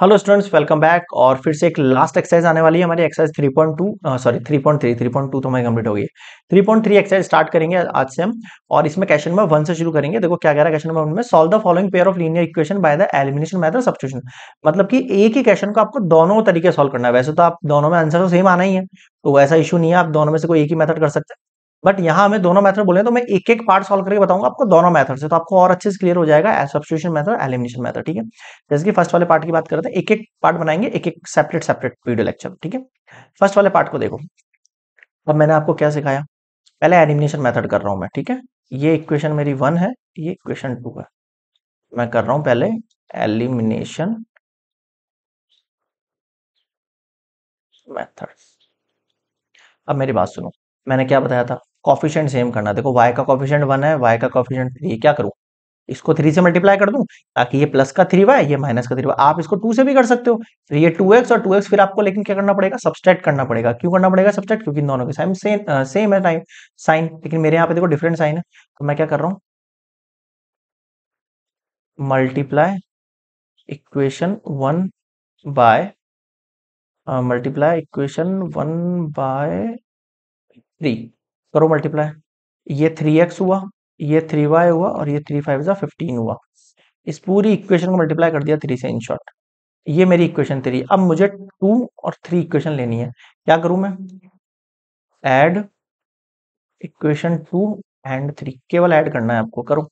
Hello students, welcome back. और फिर से एक लास्ट एक्सरसाइज आने वाली है हमारी, एक्सरसाइज 3.2 तो हमारी कंप्लीट हो गई है। 3.3 एक्सरसाइज स्टार्ट करेंगे आज से हम, और इसमें क्वेश्चन नंबर 1 से शुरू करेंगे। देखो क्या कह रहा है क्वेश्चन नंबर 1 में, solve the following pair of linear equation by the elimination method substitution. मतलब कि एक ही क्वेश्चन को आपको दोनों तरीके सॉल्व करना है। वैसे तो आप दोनों में आंसर तो सेम आना ही है, तो वैसा इशू नहीं है, आप दोनों में से कोई एक ही मेथड कर सकते हैं। बट यहाँ हमें दोनों मेथड बोले तो मैं एक एक पार्ट सॉल्व करके बताऊंगा आपको दोनों मेथड से, तो आपको और अच्छे से क्लियर हो जाएगा सब्स्टिट्यूशन मेथड, एलिमिनेशन मेथड। ठीक है, जैसे कि फर्स्ट वाले पार्ट की बात करते हैं, एक एक पार्ट बनाएंगे, एक एक सेपरेट वीडियो लेक्चर। ठीक है, फर्स्ट वाले पार्ट को देखो। अब मैंने आपको क्या सिखाया, पहले एलिमिनेशन मेथड कर रहा हूँ मैं। ठीक है, ये इक्वेशन मेरी 1 है, ये इक्वेशन 2 है, मैं कर रहा हूँ पहले एलिमिनेशन मैथड। अब मेरी बात सुनो, मैंने क्या बताया था, कॉफिशिएंट सेम करना। देखो y का कॉफिशिएंट 1 है, y का कॉफिशिएंट 3, क्या करूं, इसको 3 से मल्टीप्लाई कर दूं ताकि ये प्लस का 3y, ये माइनस का 3y। आप इसको 2 से भी कर सकते हो, फिर ये 2x और 2x, फिर आपको लेकिन क्या करना पड़ेगा, सब्सट्रैक्ट करना पड़ेगा। क्यों करना पड़ेगा सब्सट्रैक्ट, क्योंकि दोनों के सेम है साइन, लेकिन मेरे यहाँ पे देखो डिफरेंट साइन है। तो मैं क्या कर रहा हूँ, मल्टीप्लाई इक्वेशन 1 बाय थ्री करो मल्टीप्लाई, ये 3x हुआ, ये 3y हुआ, और ये 3×5 = 15 हुआ। इस पूरी इक्वेशन को मल्टीप्लाई कर दिया 3 से, इन शॉर्ट ये मेरी इक्वेशन 3। अब मुझे 2 और 3 इक्वेशन लेनी है, क्या करूं मैं, ऐड इक्वेशन 2 एंड 3, केवल ऐड करना है आपको। करो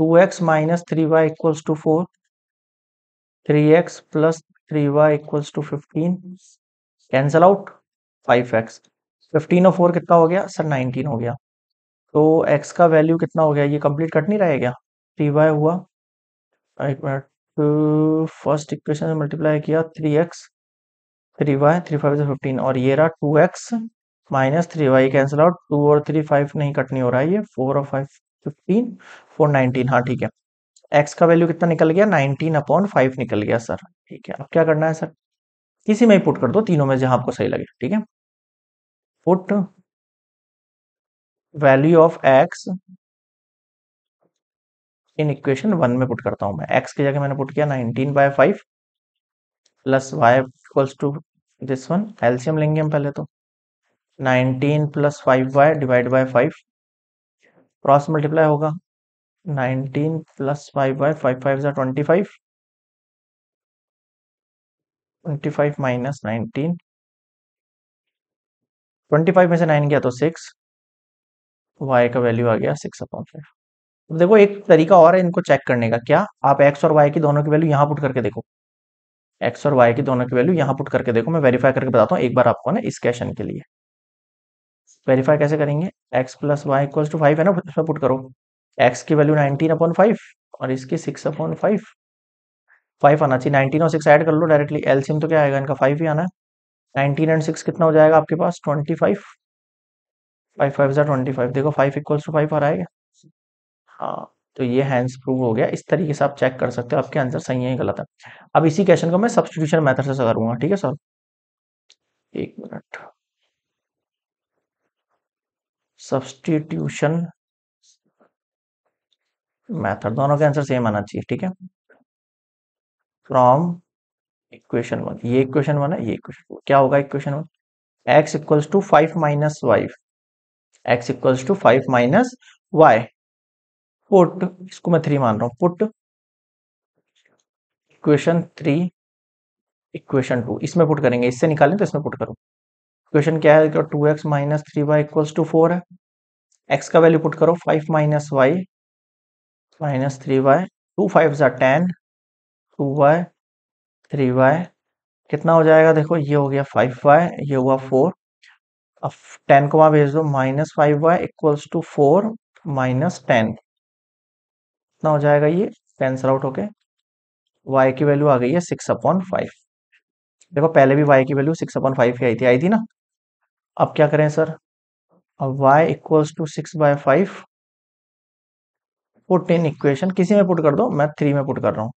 2x - 3y = 4, 3x + 3y = 15, cancel out 5x। 15 और 4 कितना हो गया सर, 19 हो गया। तो x का वैल्यू कितना हो गया, ये कंप्लीट कट नहीं रहेगा, 3y हुआ, एक मिनट, फर्स्ट इक्वेशन में मल्टीप्लाई किया 3x, 3y, 3×5 = 15, और ये रहा 2x - 3y, कैंसिल आउट 2 और 3 5 नहीं कटनी हो रहा है, ये 4 और 5 15 4 19। हाँ ठीक है, x का वैल्यू कितना निकल गया, 19/5 निकल गया सर। ठीक है, अब क्या करना है सर, किसी में ही पुट कर दो, तीनों में जहां आपको सही लगे। ठीक है, put value of x in equation 1 में पुट करता हूं मैं। x की जगह मैंने पुट किया 19/5 + y = दिस 1, एलसीएम लेंगे हम पहले, तो 19 + 5y / 5 क्रॉस मल्टीप्लाई होगा, 19 + 5y, 5×5 = 25, 25 - 19, 25 में से 9 गया तो 6, y का वैल्यू आ गया 6/5। अब देखो एक तरीका और है इनको चेक करने का, क्या, आप x और y की दोनों की वैल्यू यहाँ पुट करके देखो, x और y की दोनों की वैल्यू यहाँ पुट करके देखो। मैं वेरीफाई करके बताता हूँ एक बार आपको ना, इस क्वेश्चन के लिए वेरीफाई कैसे करेंगे, x + y = 5 है ना, उसमें पुट करो, x की वैल्यू 19/5 और इसकी 6/5, 5 आना चाहिए, 19 और 6 ऐड कर लो डायरेक्टली, एलसीएम तो क्या आएगा इनका, 5 ही आना है। 19 और 6 कितना हो जाएगा आपके पास, 25, 5×5 = 25, देखो 5 = 5 आ रहा है। हाँ, तो ये हैंड्स प्रूव हो गया। इस तरीके से आप चेक कर सकते हो आपके आंसर सही है गलत है। अब इसी क्वेश्चन को मैं सब्स्टिट्यूशन मेथड से करूंगा। ठीक है सर, एक मिनट, सब्स्टिट्यूशन मेथड, दोनों के आंसर सेम आना चाहिए। ठीक है, फ्रॉम इक्वेशन 1, ये इक्वेशन 1 है, ये इक्वेशन 2, क्या होगा equation 1, x equals to 5 minus y, put, इसको मैं 3 मान रहा हूँ, पुट इक्वेशन 3 इक्वेशन 2, इसमें पुट करेंगे, इससे निकालें तो इसमें पुट करो। इक्वेशन क्या है, 2x - 3y = 4 है, x का वैल्यू पुट करो, 5 - y - 3y, 2×5 = 10, 2y 3y कितना हो जाएगा, देखो ये हो गया 5y, ये हुआ 4, अब 10 को वहां भेज दो, -5y = 4 - 10, कितना हो जाएगा, ये कैंसल आउट होके y की वैल्यू आ गई है 6/5। देखो पहले भी y की वैल्यू 6/5 ही आई थी ना। अब क्या करें सर, अब y = 6/5 पुट इन इक्वेशन, किसी में पुट कर दो, मैं 3 में पुट कर रहा हूँ,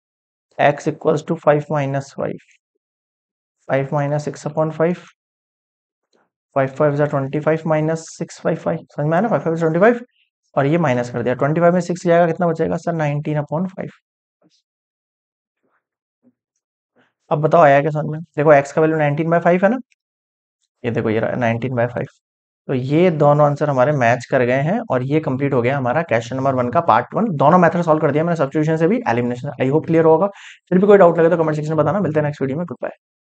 x = 5 - 5, 5 - 6/5, 5×5 = 25 - 6/5, समझ में आया ना, 5×5 = 25, और ये माइनस कर दिया, 25 में 6 जाएगा, कितना बचेगा सर, 19/5। अब बताओ आया क्या समझ में। देखो एक्स का वैल्यू 19/5 है ना, ये देखो ये 19/5। तो ये दोनों आंसर हमारे मैच कर गए हैं और ये कंप्लीट हो गया हमारा क्वेश्चन नंबर 1 का पार्ट 1। दोनों मेथड सॉल्व कर दिया मैंने, सब्स्टिट्यूशन से भी एलिमिनेशन। आई होप क्लियर होगा। फिर भी कोई डाउट लगे तो कमेंट सेक्शन में बताना। मिलते हैं नेक्स्ट वीडियो में। Good bye.